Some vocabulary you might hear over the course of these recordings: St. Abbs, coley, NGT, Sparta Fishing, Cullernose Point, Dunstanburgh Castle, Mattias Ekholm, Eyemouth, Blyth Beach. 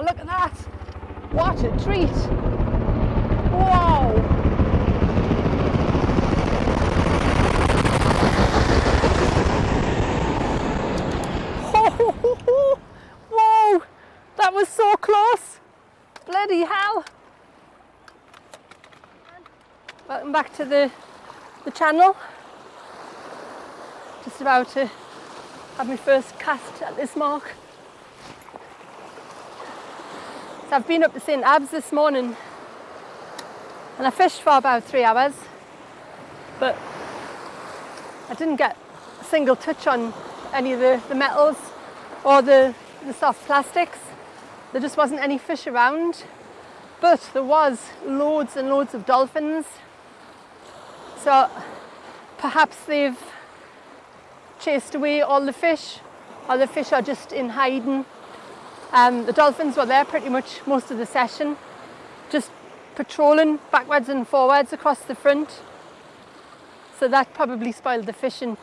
Oh, look at that. What a treat. Wow. Whoa, that was so close. Bloody hell. Welcome back to the channel. Just about to have my first cast at this mark. So I've been up to St. Abbs this morning and I fished for about 3 hours, but I didn't get a single touch on any of the metals or the soft plastics. There just wasn't any fish around, but there was loads and loads of dolphins. So perhaps they've chased away all the fish, or the fish are just in hiding. The dolphins were there pretty much most of the session, just patrolling backwards and forwards across the front. So that probably spoiled the fishing.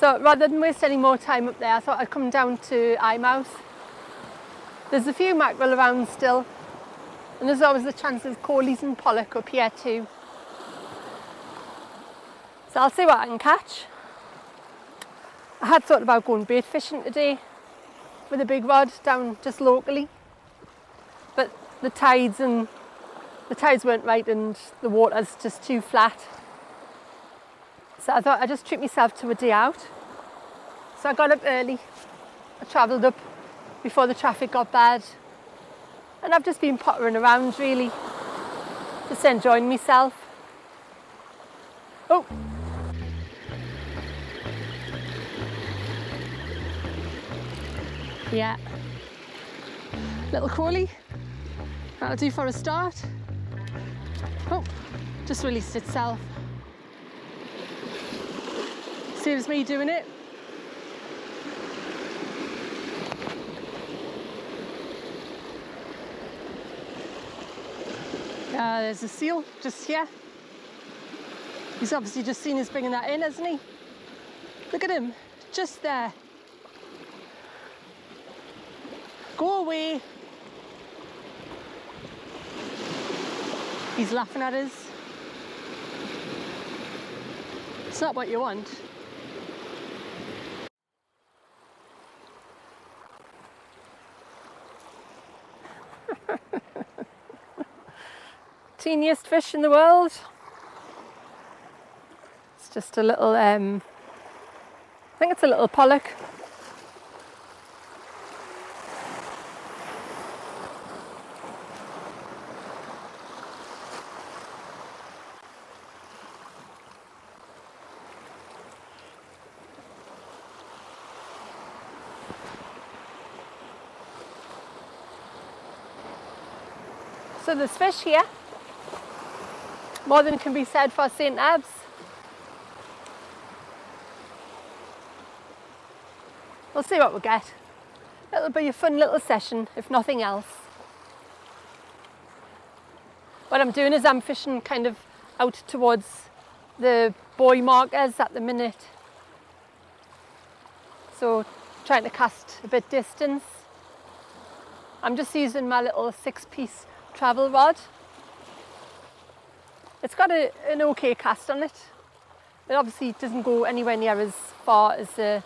So rather than waste any more time up there, I thought I'd come down to Eyemouth. There's a few mackerel around still, and there's always the chance of coalies and pollock up here too. So I'll see what I can catch. I had thought about going bait fishing today with a big rod down just locally, but the tides weren't right and the water's just too flat. So I thought I'd just treat myself to a day out. So I got up early, I travelled up before the traffic got bad, and I've just been pottering around really, just enjoying myself. Oh! Yeah, little crawly, that'll do for a start. Oh, just released itself. Saves me doing it. There's a seal just here. He's obviously just seen us bringing that in, hasn't he? Look at him, just there. Go away. He's laughing at us. It's not what you want. Teeniest fish in the world. It's just a little, I think it's a little pollock. So there's fish here. More than can be said for St. Abbs. We'll see what we'll get. It'll be a fun little session, if nothing else. What I'm doing is I'm fishing kind of out towards the buoy markers at the minute. So trying to cast a bit distance. I'm just using my little 6-piece travel rod. It's got an okay cast on it. It obviously doesn't go anywhere near as far as the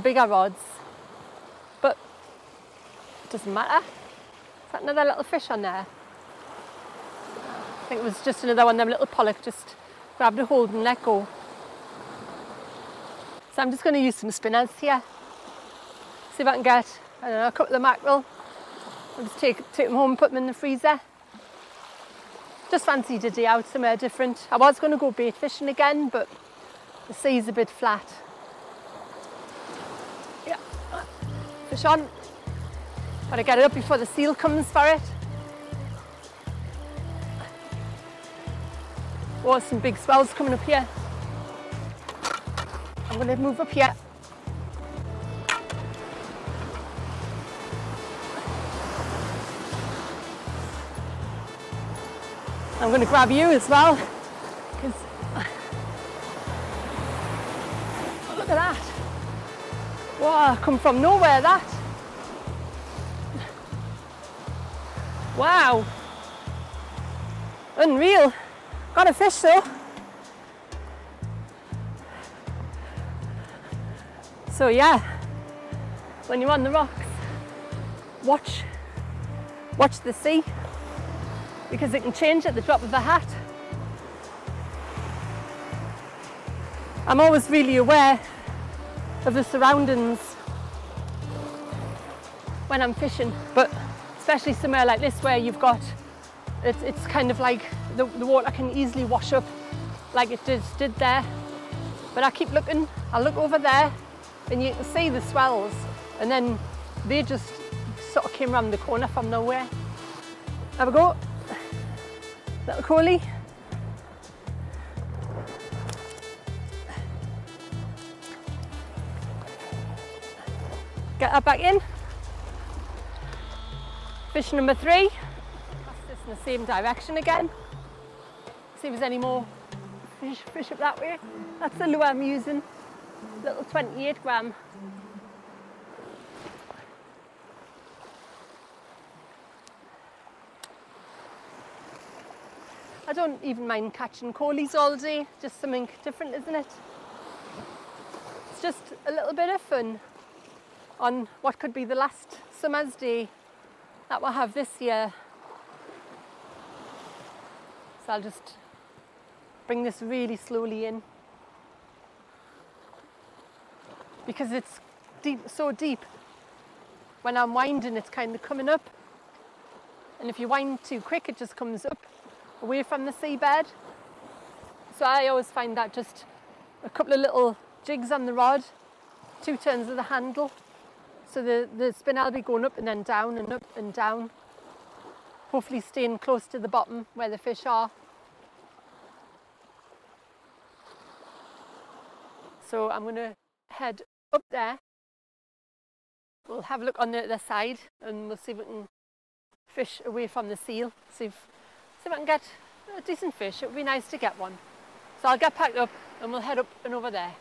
bigger rods, but it doesn't matter. Is that another little fish on there? I think it was just another one of them little pollock just grabbed a hold and let go. So I'm just going to use some spinners here. See if I can get, I don't know, a couple of mackerel. I'll just take them home and put them in the freezer. Just fancied a day out somewhere different. I was going to go bait fishing again, but the sea's a bit flat. Yeah, fish on. Got to get it up before the seal comes for it. Oh, some big swells coming up here. I'm going to move up here. I'm going to grab you as well, because oh, look at that. Wow, come from nowhere that. Wow. Unreal. Got a fish though. So yeah, when you're on the rocks, watch the sea, because it can change at the drop of a hat. I'm always really aware of the surroundings when I'm fishing, but especially somewhere like this where you've got, it's kind of like the water can easily wash up like it did there. But I keep looking, I look over there, and you can see the swells, and then they just sort of came round the corner from nowhere. Have a go. Little Coley. Get that back in. Fish number three. That's just in the same direction again. See if there's any more fish up that way. That's the lure I'm using. Little 28 gram. I don't even mind catching coleys all day, just something different, isn't it? It's just a little bit of fun on what could be the last summer's day that we'll have this year. So I'll just bring this really slowly in, because it's deep, so deep. When I'm winding, it's kind of coming up. And if you wind too quick, it just comes up away from the seabed. So I always find that just a couple of little jigs on the rod, 2 turns of the handle. So the spinel will be going up and then down and up and down. Hopefully staying close to the bottom where the fish are. So I'm gonna head up there. We'll have a look on the other side and we'll see if we can fish away from the seal. See if I can get a decent fish. It would be nice to get one. So I'll get packed up and we'll head up and over there.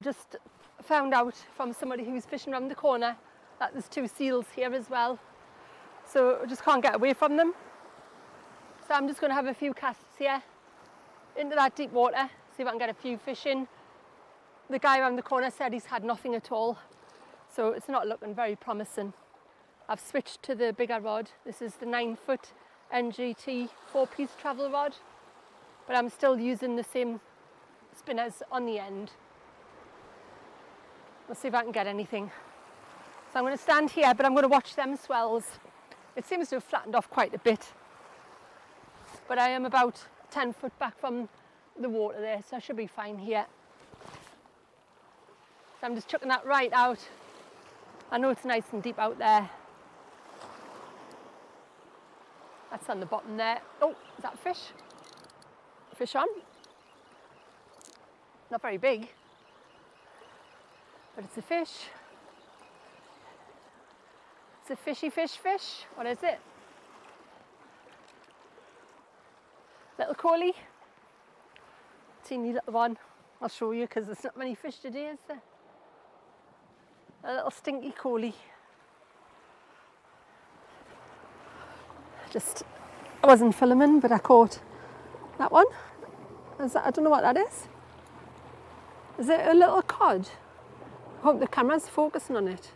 Just found out from somebody who's fishing around the corner that there's 2 seals here as well. So I just can't get away from them. So I'm just going to have a few casts here into that deep water, see if I can get a few fish in. The guy around the corner said he's had nothing at all, so it's not looking very promising. I've switched to the bigger rod. This is the 9-foot NGT 4-piece travel rod, but I'm still using the same spinners on the end. We'll see if I can get anything. So I'm going to stand here, but I'm going to watch them swells. It seems to have flattened off quite a bit. But I am about 10 foot back from the water there, so I should be fine here. So I'm just chucking that right out. I know it's nice and deep out there. That's on the bottom there. Oh, is that fish? Fish on. Not very big, but it's a fish. It's a fishy fish. What is it? Little Coley, teeny little one. I'll show you because there's not many fish today, is there? A little stinky Coley. I wasn't filming, but I caught that one. I don't know what that is. Is it a little cod? I hope the camera's focusing on it.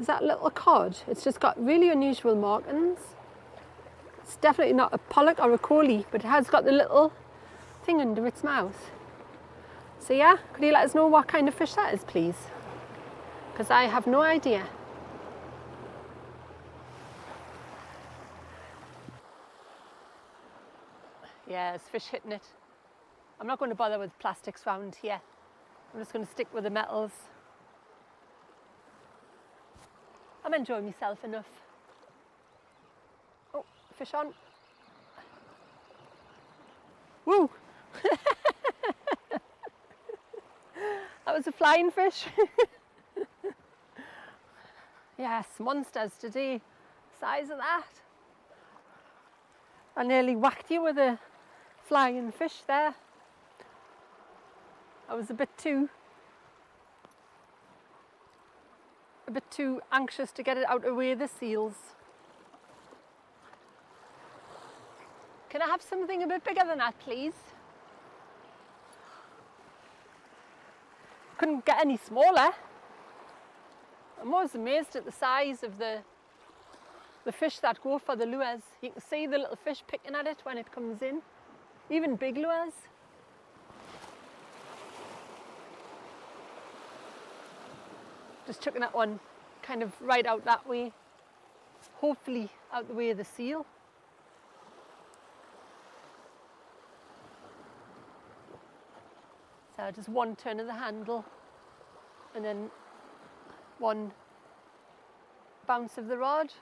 Is that a little cod? It's just got really unusual markings. It's definitely not a pollock or a coley, but it has got the little thing under its mouth. So yeah, could you let us know what kind of fish that is, please? Because I have no idea. Yeah, there's fish hitting it. I'm not going to bother with plastics round here. I'm just going to stick with the metals. I'm enjoying myself enough. Fish on. Woo! That was a flying fish. Yes, monsters today. Size of that. I nearly whacked you with a flying fish there. I was a bit too a bit too anxious to get it out of the way of the seals. Can I have something a bit bigger than that, please? Couldn't get any smaller. I'm always amazed at the size of the fish that go for the lures. You can see the little fish picking at it when it comes in, even big lures. Just chucking that one kind of right out that way, hopefully out the way of the seal. So just one turn of the handle and then one bounce of the rod.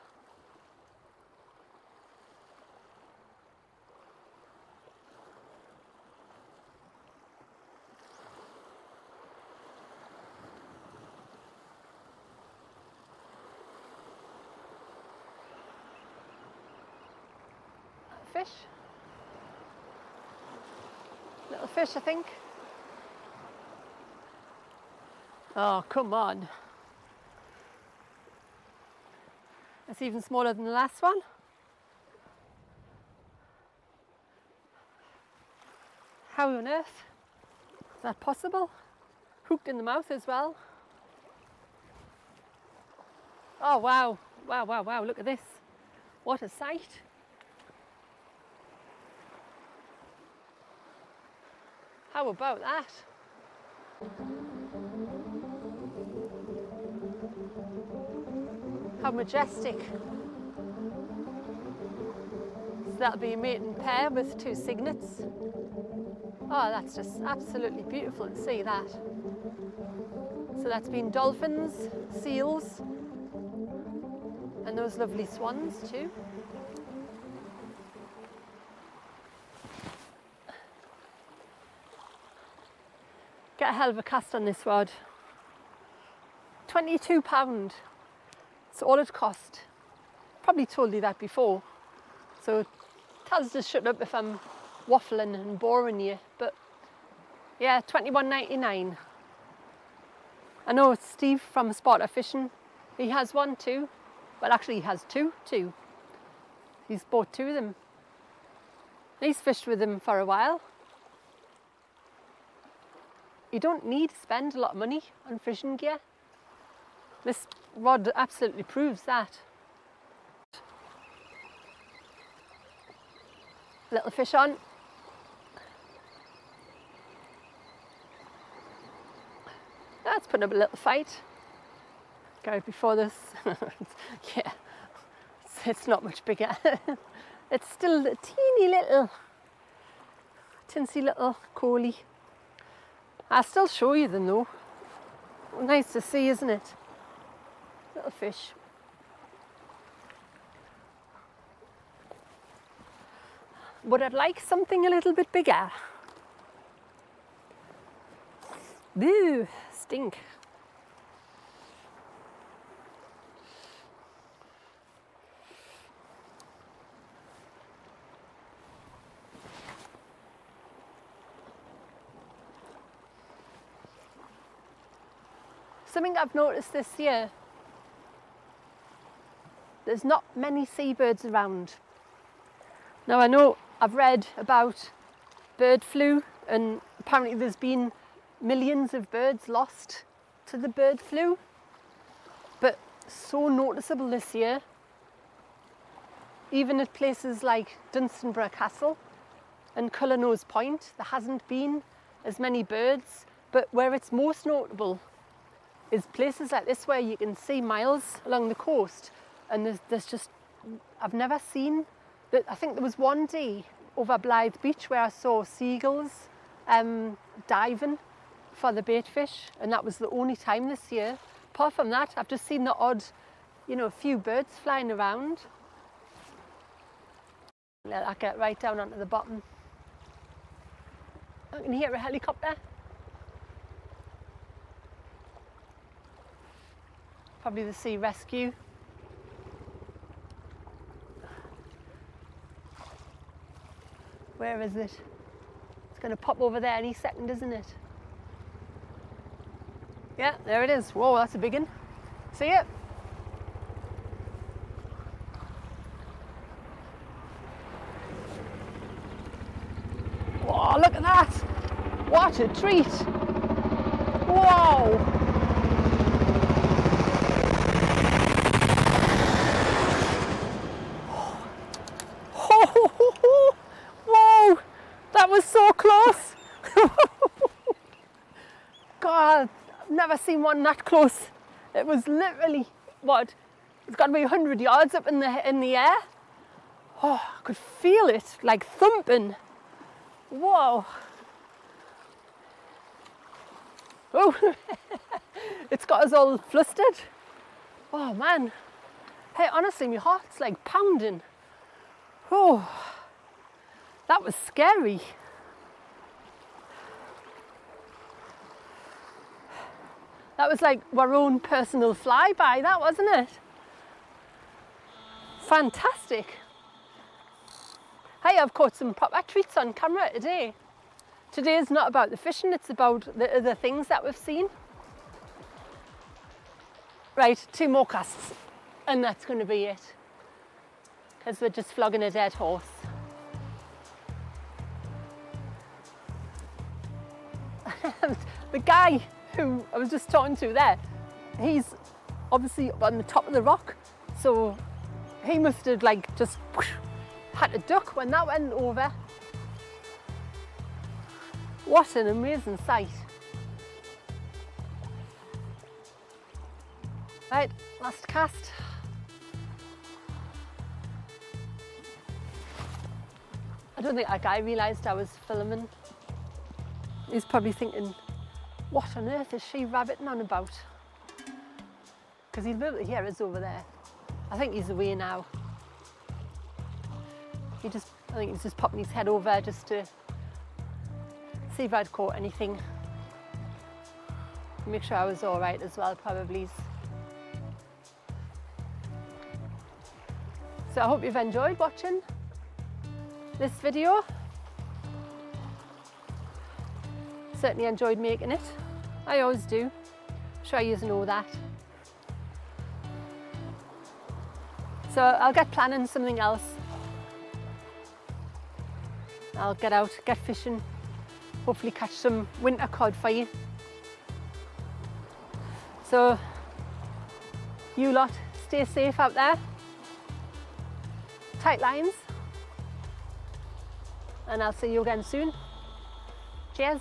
Fish. Little fish, I think. Oh, come on. It's even smaller than the last one. How on earth is that possible? Hooked in the mouth as well. Oh, wow. Wow, wow, wow. Look at this. What a sight. How about that? How majestic. So that'll be a mating pair with two cygnets. Oh, that's just absolutely beautiful to see that. So that's been dolphins, seals, and those lovely swans too. Get a hell of a cast on this rod. £22. That's all it cost. Probably told you that before. So Taz, just shut up if I'm waffling and boring you. But yeah, £21.99. I know Steve from Sparta Fishing, he has one too. Well, actually he has two. He's bought two of them. He's fished with them for a while. You don't need to spend a lot of money on fishing gear. This rod absolutely proves that. Little fish on. That's putting up a little fight. Go before this. Yeah, it's not much bigger. It's still a teeny little, tinsy little coley. I'll still show you them though. Nice to see, isn't it? Little fish. But I'd like something a little bit bigger. Boo, stink. Something I've noticed this year, there's not many seabirds around. Now I know I've read about bird flu, and apparently there's been millions of birds lost to the bird flu, but so noticeable this year. Even at places like Dunstanburgh Castle and Cullernose Point, there hasn't been as many birds, but where it's most notable is places like this where you can see miles along the coast, and there's just, I've never seen, I think there was one day over Blyth Beach where I saw seagulls diving for the bait fish, and that was the only time this year. Apart from that, I've just seen the odd, you know, a few birds flying around. Let that get right down onto the bottom. I can hear a helicopter. Probably the sea rescue. Where is it? It's going to pop over there any second, isn't it? Yeah, there it is. Whoa, that's a big one. See it? Whoa, look at that. What a treat. Whoa. Whoa, that was so close. God, I've never seen one that close. It was literally, what, it's got to be 100 yards up in the air. Oh, I could feel it, like thumping. Whoa. Oh, it's got us all flustered. Oh, man. Hey, honestly, my heart's like pounding. Oh, that was scary. That was like our own personal flyby, that wasn't it? Fantastic. Hey, I've caught some proper treats on camera today. Today is not about the fishing, it's about the other things that we've seen. Right, 2 more casts and that's going to be it. Because we're just flogging a dead horse. The guy who I was just talking to there, he's obviously up on the top of the rock, so he must have like just whoosh, had to duck when that went over. What an amazing sight. Right, last cast. I don't think that guy realised I was filming. He's probably thinking, what on earth is she rabbiting on about? Because he'll be able to hear us over there. I think he's away now. I think he's just popping his head over just to see if I'd caught anything. Make sure I was all right as well, probably. So I hope you've enjoyed watching this video. Certainly enjoyed making it. I always do. I'm sure you know that. So I'll get planning something else. I'll get out, get fishing, hopefully catch some winter cod for you. So you lot, stay safe out there. Tight lines. And I'll see you again soon. Cheers.